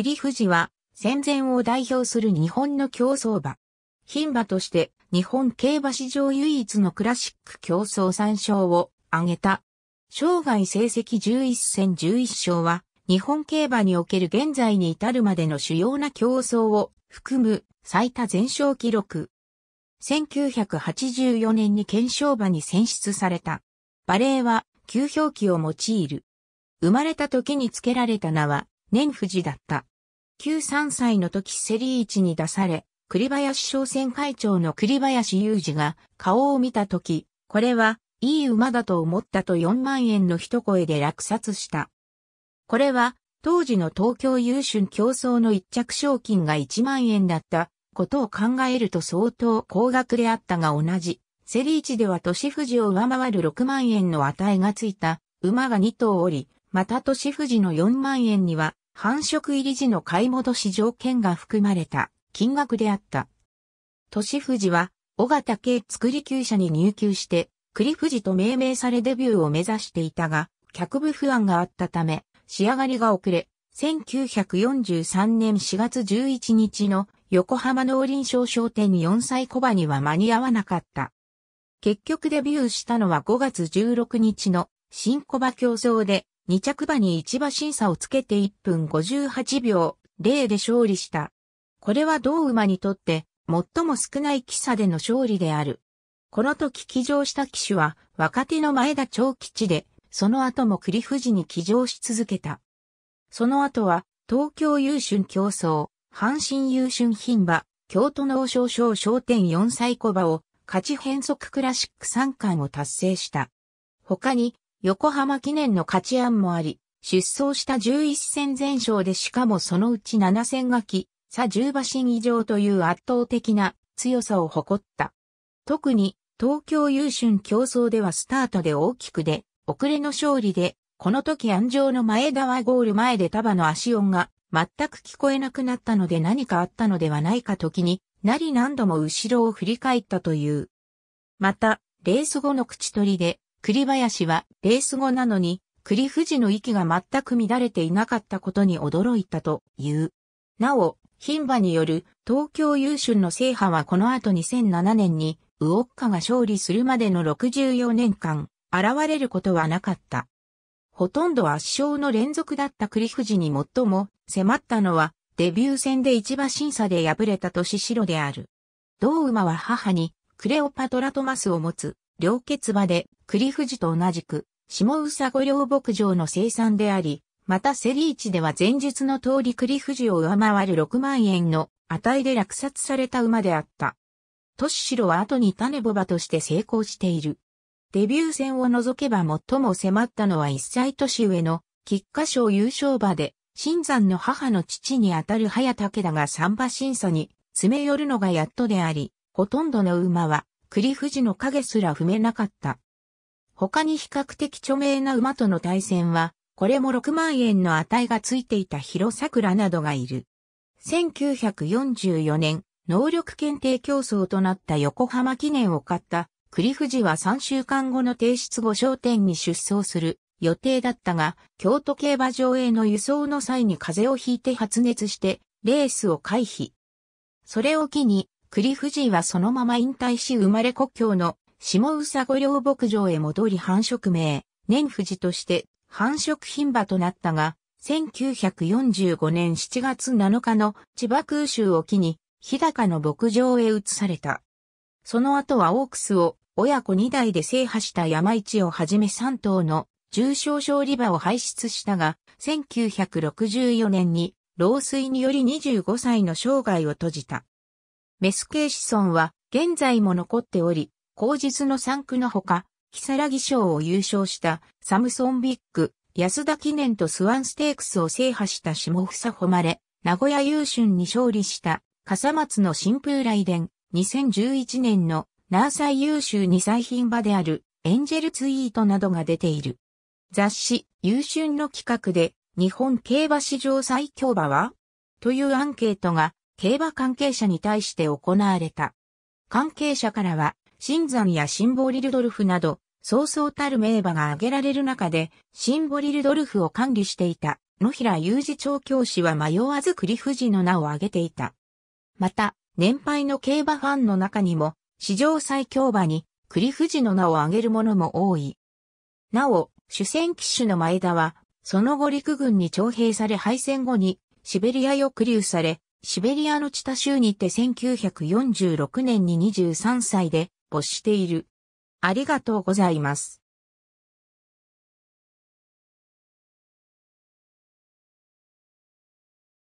栗藤は戦前を代表する日本の競走馬。牝馬として日本競馬史上唯一のクラシック競走3勝を挙げた。生涯成績11戦11勝は日本競馬における現在に至るまでの主要な競走を含む最多全勝記録。1984年に顕彰馬に選出された。馬齢は旧表記を用いる。生まれた時に付けられた名は念藤だった。93歳の時セリ市に出され、栗林商船会長の栗林雄二が顔を見た時、これはいい馬だと思ったと4万円の一声で落札した。これは当時の東京優駿競走の一着賞金が1万円だったことを考えると相当高額であったが、同じセリ市では歳藤を上回る6万円の値がついた馬が2頭おり、また歳藤の4万円には繁殖入り時の買い戻し条件が含まれた金額であった。歳藤は尾形系造り厩舎に入厩して栗藤と命名されデビューを目指していたが、脚部不安があったため仕上がりが遅れ、1943年4月11日の横浜農林商商店4歳小馬には間に合わなかった。結局デビューしたのは5月16日の新小馬競走で、2着馬に1馬身差をつけて1分58秒0で勝利した。これは同馬にとって最も少ない騎差での勝利である。この時騎乗した騎手は若手の前田長吉で、その後も栗藤に騎乗し続けた。その後は東京優駿競走、阪神優駿牝馬、京都農商商店4歳小馬を勝ち変則クラシック3冠を達成した。他に横浜記念の勝ち案もあり、出走した11戦全勝で、しかもそのうち7戦が騎差10馬身以上という圧倒的な強さを誇った。特に東京優駿競走ではスタートで大きく出遅れの勝利で、この時鞍上の前田はゴール前で束の足音が全く聞こえなくなったので、何かあったのではないかと気になり何度も後ろを振り返ったという。また、レース後の口取りで、栗林はレース後なのに栗藤の息が全く乱れていなかったことに驚いたという。なお、牝馬による東京優駿の制覇はこの後2007年にウオッカが勝利するまでの64年間現れることはなかった。ほとんど圧勝の連続だった栗藤に最も迫ったのはデビュー戦で1馬身差で敗れた歳白である。同馬は母にクレオパトラ・トマスを持つ良血馬で、栗藤と同じく、下宇佐御料牧場の生産であり、またセリ市では前述の通り栗藤を上回る6万円の値で落札された馬であった。歳白は後に種牡馬として成功している。デビュー戦を除けば最も迫ったのは1歳年上の菊花賞優勝馬で、新山の母の父にあたる早武田が3馬身差に詰め寄るのがやっとであり、ほとんどの馬は、栗藤の影すら踏めなかった。他に比較的著名な馬との対戦は、これも6万円の値がついていた弘桜などがいる。1944年、能力検定競争となった横浜記念を勝った栗藤は3週間後の提出後商店に出走する予定だったが、京都競馬場への輸送の際に風邪をひいて発熱して、レースを回避。それを機に、栗藤はそのまま引退し、生まれ故郷の下宇佐御料牧場へ戻り、繁殖名、念藤として繁殖牝馬となったが、1945年7月7日の千葉空襲を機に、日高の牧場へ移された。その後はオークスを親子2代で制覇した山一をはじめ3頭の重賞勝利馬を輩出したが、1964年に老衰により25歳の生涯を閉じた。メス系子孫は現在も残っており、後述の3区のほか、如月賞を優勝したサムソンビッグ、安田記念とスワンステークスを制覇した下総誉、名古屋優駿に勝利した笠松の新風来伝、2011年のナーサイ優秀2歳牝馬であるエンジェルツイートなどが出ている。雑誌優駿の企画で、日本競馬史上最強馬はというアンケートが、競馬関係者に対して行われた。関係者からは、新山やシンボリルドルフなど、そうそうたる名馬が挙げられる中で、シンボリルドルフを管理していた野平裕次調教師は迷わず栗富士の名を挙げていた。また、年配の競馬ファンの中にも、史上最強馬に栗富士の名を挙げる者も多い。なお、主戦騎手の前田は、その後陸軍に徴兵され敗戦後に、シベリア抑留され、シベリアのチタ州にて1946年に23歳で没している。ありがとうございます。